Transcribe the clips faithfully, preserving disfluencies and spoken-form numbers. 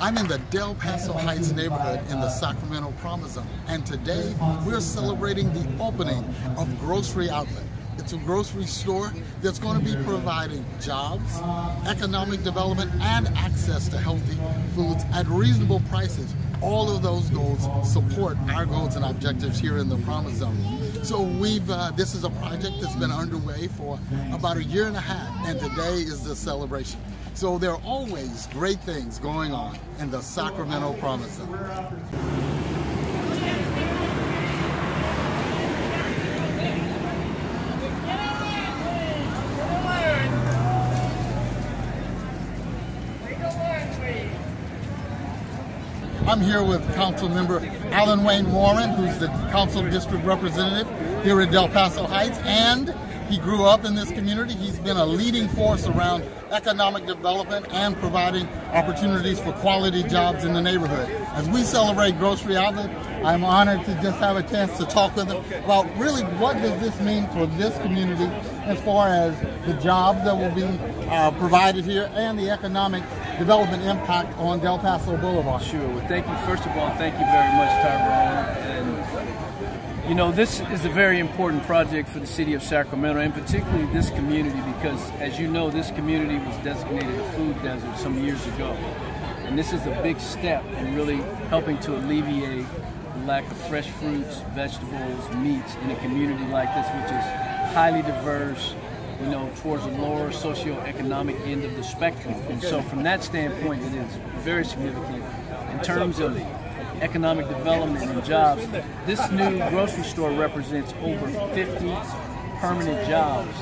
I'm in the Del Paso Heights neighborhood in the Sacramento Promise Zone, and today we're celebrating the opening of Grocery Outlet. It's a grocery store that's going to be providing jobs, economic development, and access to healthy foods at reasonable prices. All of those goals support our goals and objectives here in the Promise Zone. So we've uh, this is a project that's been underway for about a year and a half, and today is the celebration. So there are always great things going on in the Sacramento Promise Zone. I'm here with Council Member Alan Wayne Warren, who's the Council District Representative here at Del Paso Heights, and he grew up in this community. He's been a leading force around economic development and providing opportunities for quality jobs in the neighborhood. As we celebrate Grocery Outlet, I'm honored to just have a chance to talk with him about really what does this mean for this community as far as the jobs that will be uh, provided here and the economic development impact on Del Paso Boulevard. Sure. Well, thank you. First of all, thank you very much, Tyrone. And, you know, this is a very important project for the city of Sacramento, and particularly this community, because, as you know, this community was designated a food desert some years ago. And this is a big step in really helping to alleviate the lack of fresh fruits, vegetables, meats in a community like this, which is highly diverse, you know, towards the lower socioeconomic end of the spectrum. And so from that standpoint, it is very significant. In terms of economic development and jobs, this new grocery store represents over fifty permanent jobs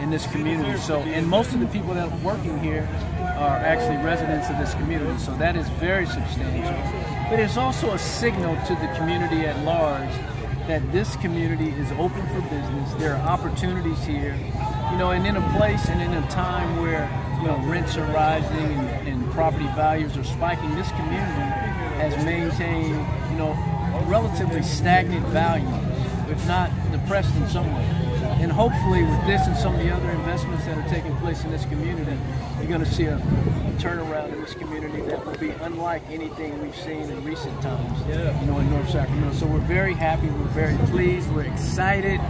in this community. So, and most of the people that are working here are actually residents of this community. So that is very substantial. But it's also a signal to the community at large that this community is open for business. There are opportunities here, you know, and in a place and in a time where, you know, rents are rising and, and property values are spiking, this community has maintained, you know, relatively stagnant values, if not depressed in some way. And hopefully with this and some of the other investments that are taking place in this community, you're going to see a, a turnaround in this community that will be unlike anything we've seen in recent times, yeah. you know, in North Sacramento. So we're very happy, we're very pleased, we're excited.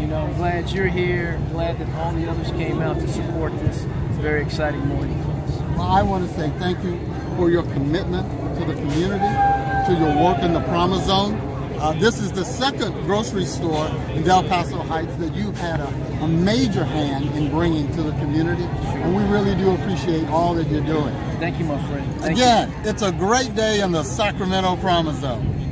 You know, I'm glad you're here, glad that all the others came out to support this very exciting morning for us. Well, I want to say thank you for your commitment to the community, to your work in the Promise Zone. Uh, this is the second grocery store in Del Paso Heights that you've had a, a major hand in bringing to the community, and we really do appreciate all that you're doing. Thank you, my friend. Thank Again, you. It's a great day in the Sacramento Promise Zone.